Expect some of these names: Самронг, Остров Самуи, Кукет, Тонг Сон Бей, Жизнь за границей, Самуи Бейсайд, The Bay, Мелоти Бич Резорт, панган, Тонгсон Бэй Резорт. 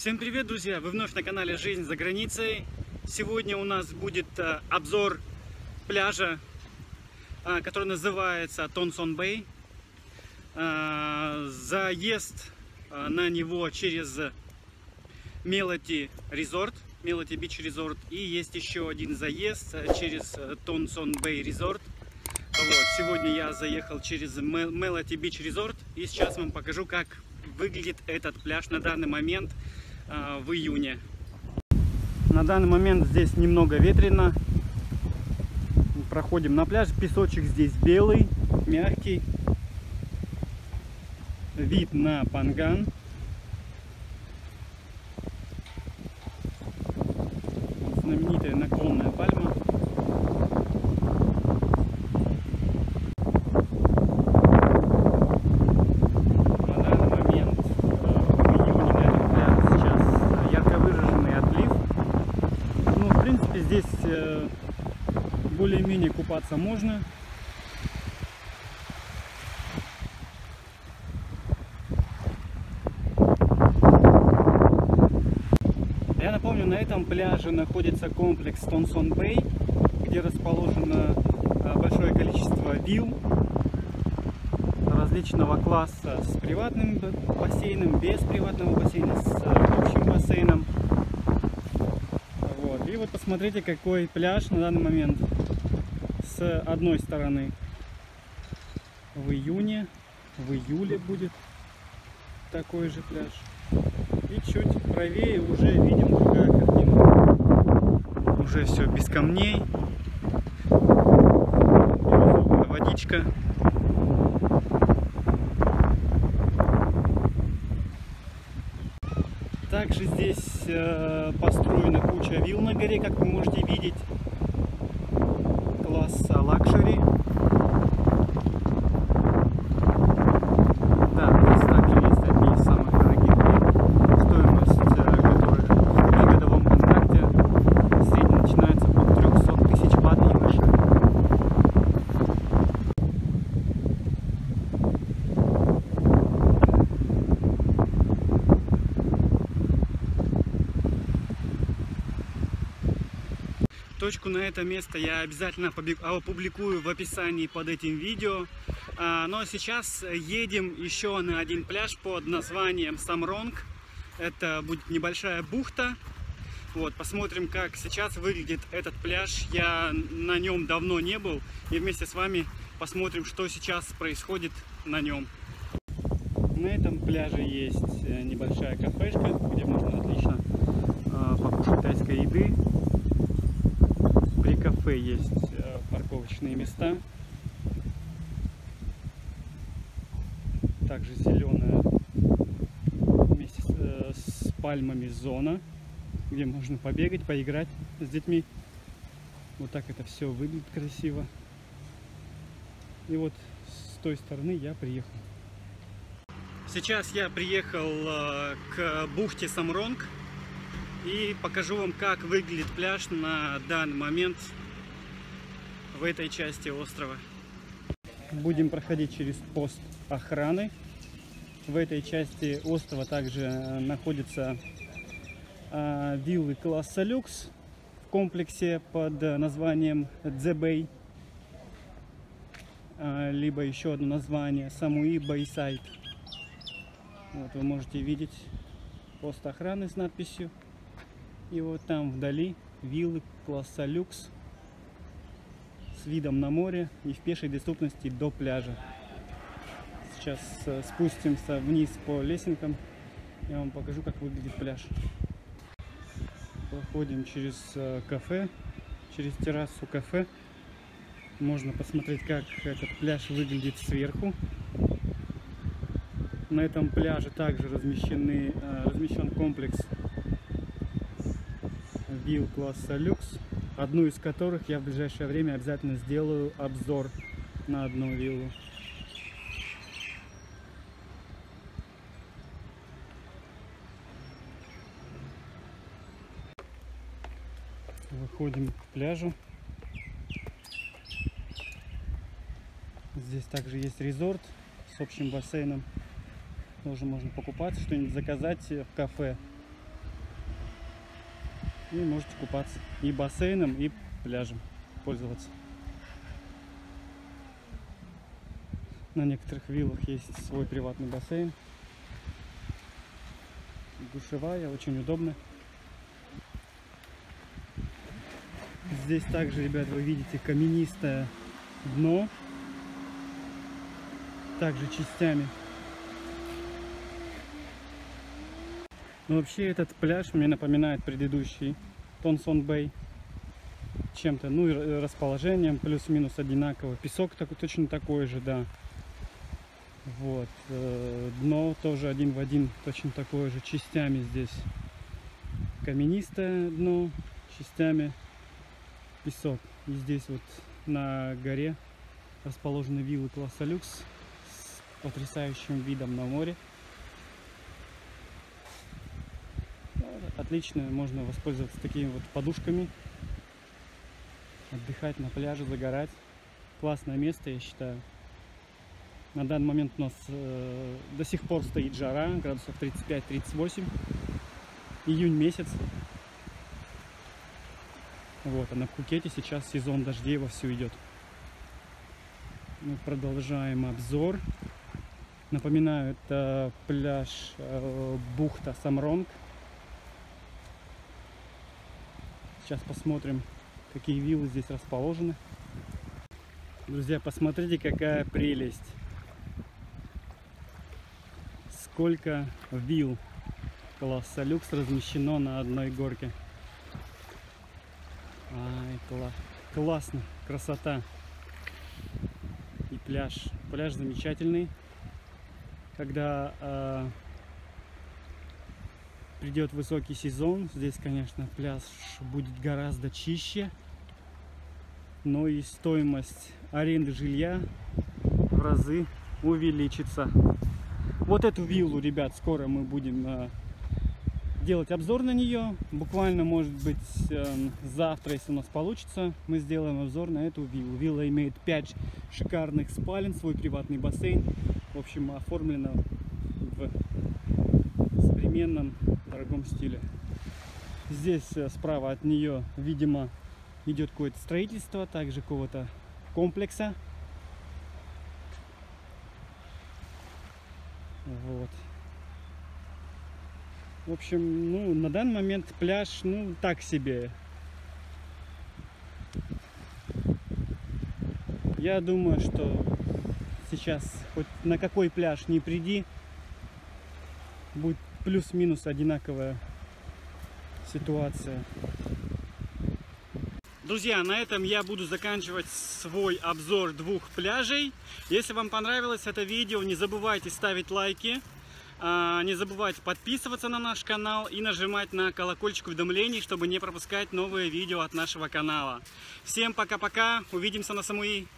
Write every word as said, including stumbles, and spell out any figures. Всем привет, друзья! Вы вновь на канале Жизнь за границей. Сегодня у нас будет обзор пляжа, который называется Тонгсон Бэй. Заезд на него через Мелоти Резорт, Мелоти Бич Резорт, и есть еще один заезд через Тонгсон Бэй Резорт. Вот, сегодня я заехал через Мелоти Бич Резорт, и сейчас вам покажу, как выглядит этот пляж на данный момент э, в июне. На данный момент здесь немного ветрено. Проходим на пляж. Песочек здесь белый, мягкий. Вид на панган. Знаменитая наклонная пальма. Здесь более-менее купаться можно. Я напомню, на этом пляже находится комплекс Тонгсон Бэй, где расположено большое количество вилл различного класса с приватным бассейном, без приватного бассейна, с общим бассейном. И вот посмотрите, какой пляж на данный момент с одной стороны. В июне, в июле будет такой же пляж. И чуть правее уже видим другая картина. Уже все без камней. Бирюзовая водичка. Также здесь э, построена куча вилл на горе, как вы можете видеть, класса лакшери. Да, здесь также есть одни из самых дорогих вилл, стоимость э, которых на годовом контракте в среднем начинается от трёхсот тысяч бат и выше. Точку на это место я обязательно опубликую в описании под этим видео. Но сейчас едем еще на один пляж под названием Самронг. Это будет небольшая бухта. Вот, посмотрим, как сейчас выглядит этот пляж. Я на нем давно не был. И вместе с вами посмотрим, что сейчас происходит на нем. На этом пляже есть небольшая кафешка, где можно отлично покушать тайской еды. При кафе есть парковочные места. Также зеленая вместе с, с пальмами зона, где можно побегать, поиграть с детьми. Вот так это все выглядит красиво. И вот с той стороны я приехал. Сейчас я приехал к бухте Самронг. И покажу вам, как выглядит пляж на данный момент в этой части острова. Будем проходить через пост охраны. В этой части острова также находятся виллы класса люкс в комплексе под названием The Bay. Либо еще одно название — Самуи Бейсайд. Вот вы можете видеть пост охраны с надписью. И вот там вдали виллы класса люкс с видом на море и в пешей доступности до пляжа. Сейчас спустимся вниз по лесенкам. Я вам покажу, как выглядит пляж. Проходим через кафе, через террасу кафе. Можно посмотреть, как этот пляж выглядит сверху. На этом пляже также размещены, размещен комплекс вилл класса люкс, одну из которых я в ближайшее время обязательно сделаю обзор на одну виллу. Выходим к пляжу. Здесь также есть резорт с общим бассейном. Тоже можно покупаться, что-нибудь заказать в кафе. и можете купаться и бассейном, и пляжем пользоваться. На некоторых виллах есть свой приватный бассейн. Душевая, очень удобная. Здесь также, ребят, вы видите каменистое дно. Также частями. Но вообще этот пляж мне напоминает предыдущий Тонгсон Бэй чем-то, ну и расположением плюс-минус одинаково. Песок так, точно такой же, да. Вот. Дно тоже один в один точно такое же. Частями здесь каменистое дно, частями песок. И здесь вот на горе расположены виллы класса люкс с потрясающим видом на море. Отлично, можно воспользоваться такими вот подушками, отдыхать на пляже, загорать. Классное место, я считаю. На данный момент у нас э, до сих пор стоит жара, градусов тридцать пять тридцать восемь, июнь месяц. Вот, а на Кукете сейчас сезон дождей вовсю идет. Мы продолжаем обзор. Напоминаю, это пляж, э, бухта Самронг. Сейчас посмотрим, какие виллы здесь расположены. Друзья, посмотрите, какая прелесть. Сколько вилл класса люкс размещено на одной горке. Ай, кла- классно, красота. И пляж. Пляж замечательный. Когда э, придет высокий сезон, здесь, конечно, пляж будет гораздо чище, но и стоимость аренды жилья в разы увеличится. Вот эту виллу, ребят, скоро мы будем э, делать обзор на нее. Буквально, может быть, э, завтра, если у нас получится, мы сделаем обзор на эту виллу. Вилла имеет пять шикарных спален, свой приватный бассейн. В общем, оформлена в современном дорогом стиле. Здесь справа от нее, видимо, идет какое-то строительство, также какого-то комплекса. Вот. В общем, ну, на данный момент пляж, ну, так себе. Я думаю, что сейчас хоть на какой пляж не приди, будет плюс-минус одинаковая ситуация. Друзья, на этом я буду заканчивать свой обзор двух пляжей. Если вам понравилось это видео, не забывайте ставить лайки, не забывайте подписываться на наш канал и нажимать на колокольчик уведомлений, чтобы не пропускать новые видео от нашего канала. Всем пока-пока, увидимся на Самуи.